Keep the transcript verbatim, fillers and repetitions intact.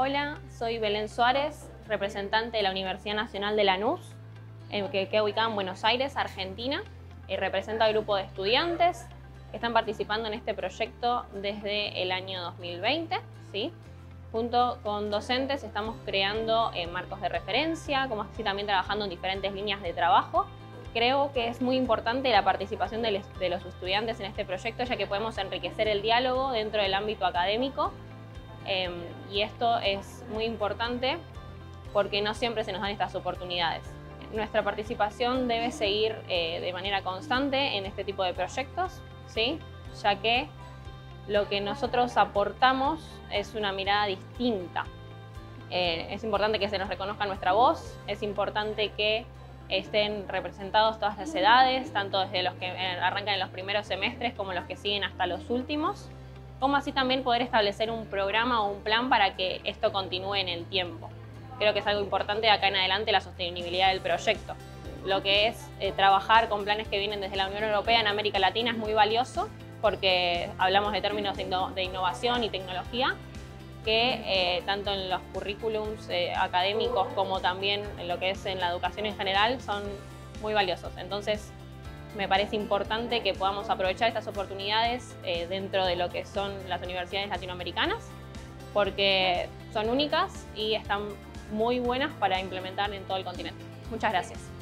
Hola, soy Belén Soares, representante de la Universidad Nacional de Lanús, que queda ubicada en Buenos Aires, Argentina. Eh, represento al grupo de estudiantes que están participando en este proyecto desde el año dos mil veinte. ¿Sí? Junto con docentes estamos creando eh, marcos de referencia, como así también trabajando en diferentes líneas de trabajo. Creo que es muy importante la participación de, les, de los estudiantes en este proyecto, ya que podemos enriquecer el diálogo dentro del ámbito académico. Eh, y esto es muy importante porque no siempre se nos dan estas oportunidades. Nuestra participación debe seguir eh, de manera constante en este tipo de proyectos, ¿sí? Ya que lo que nosotros aportamos es una mirada distinta. Eh, es importante que se nos reconozca nuestra voz, es importante que estén representados todas las edades, tanto desde los que arrancan en los primeros semestres como los que siguen hasta los últimos, como así también poder establecer un programa o un plan para que esto continúe en el tiempo. Creo que es algo importante de acá en adelante la sostenibilidad del proyecto. Lo que es eh, trabajar con planes que vienen desde la Unión Europea en América Latina es muy valioso porque hablamos de términos de, inno de innovación y tecnología que eh, tanto en los currículums eh, académicos como también en lo que es en la educación en general son muy valiosos. Entonces me parece importante que podamos aprovechar estas oportunidades eh, dentro de lo que son las universidades latinoamericanas porque son únicas y están muy buenas para implementar en todo el continente. Muchas gracias.